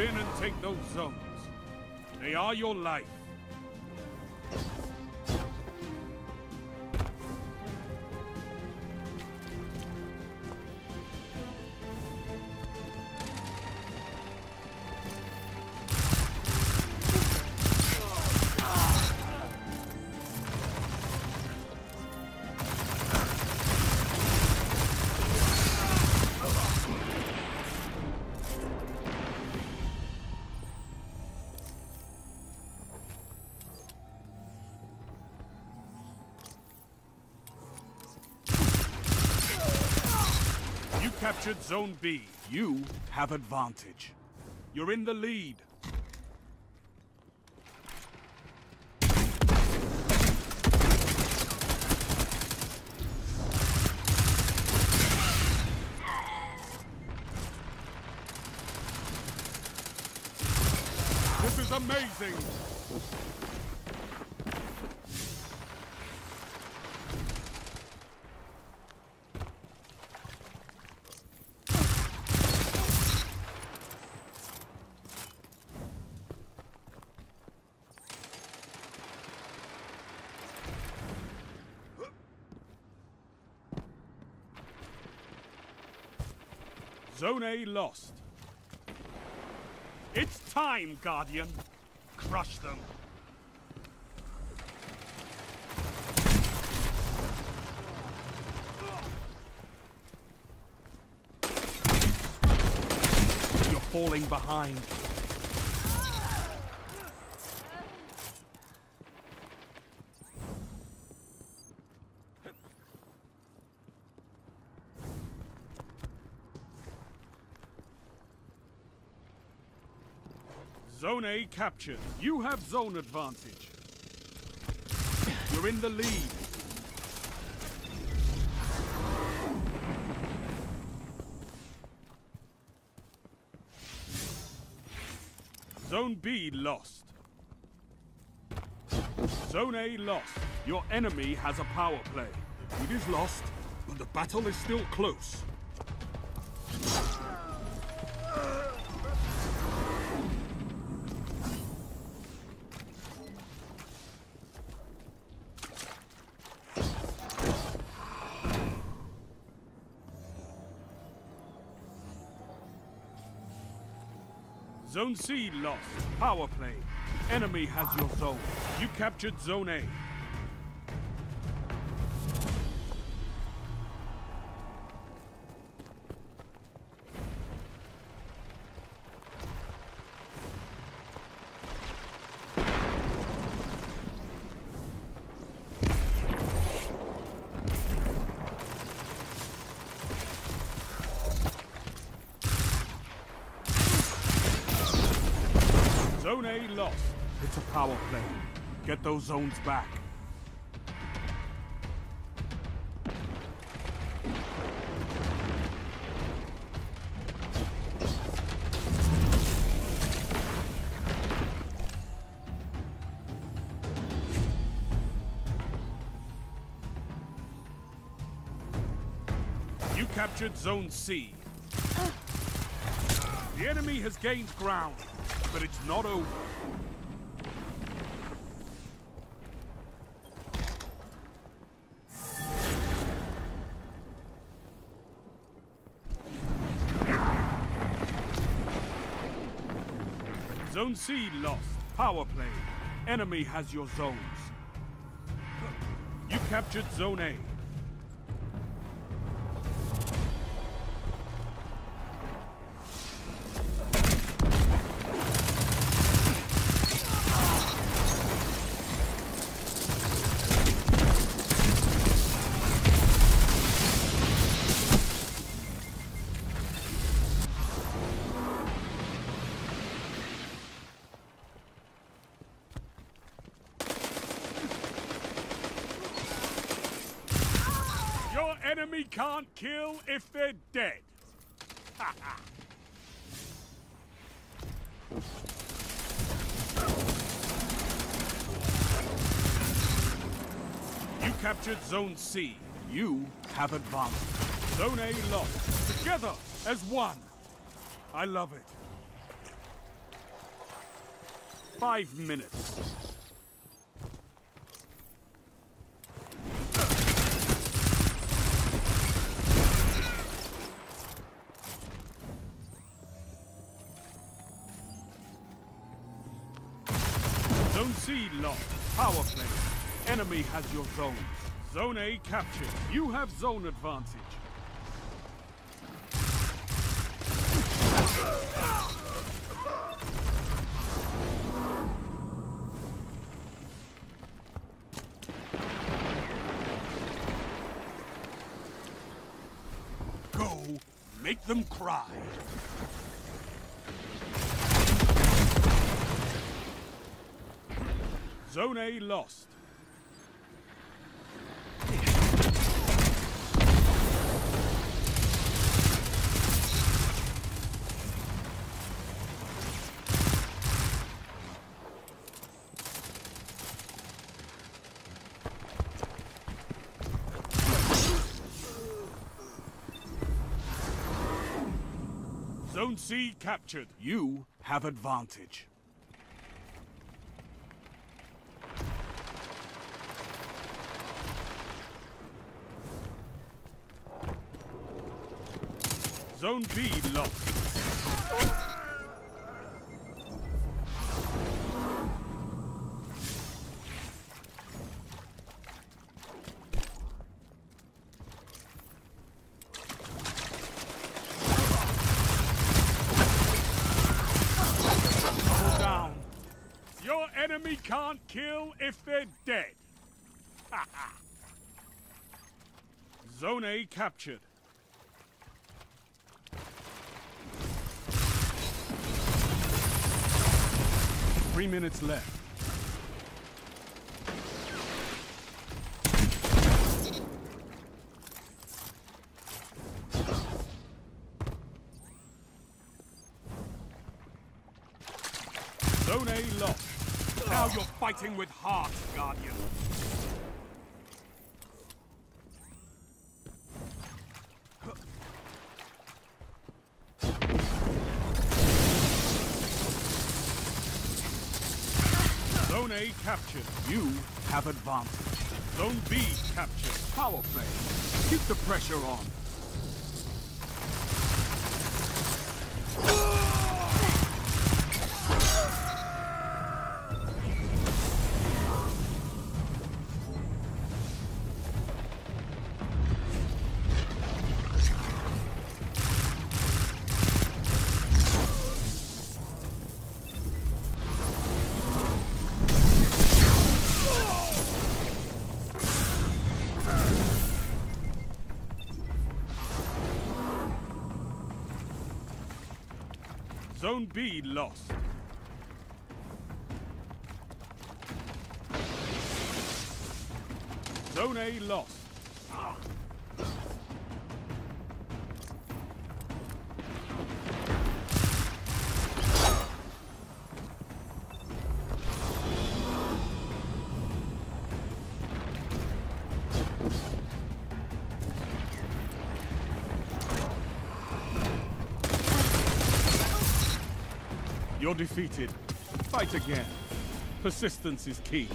Move in and take those zones. They are your life. Captured Zone B. You have advantage. You're in the lead. This is amazing! Zone A lost. It's time, Guardian. Crush them. You're falling behind. Zone A captured. You have zone advantage. You're in the lead. Zone B lost. Zone A lost. Your enemy has a power play. It is lost, but the battle is still close. Zone C lost. Power play. Enemy has your zone. You captured Zone A. Zone A lost. It's a power play. Get those zones back. You captured Zone C. The enemy has gained ground. But it's not over. Zone C lost. Power play. Enemy has your zones. You captured Zone A. Enemy can't kill if they're dead. Ha ha. You captured Zone C. You have advanced. Zone A lost. Together as one. I love it. 5 minutes. Zone C locked. Power play. Enemy has your zone. Zone A captured. You have zone advantage. Go, make them cry. Zone A lost. Zone C captured. You have advantage. Zone B locked. All down. Your enemy can't kill if they're dead. Zone A captured. Three minutes left. Zone A locked. Now you're fighting with heart, Guardian. Zone A captured. You have advantage. Zone B captured. Power play. Keep the pressure on. Zone B lost. Zone A lost. You're defeated. Fight again. Persistence is key.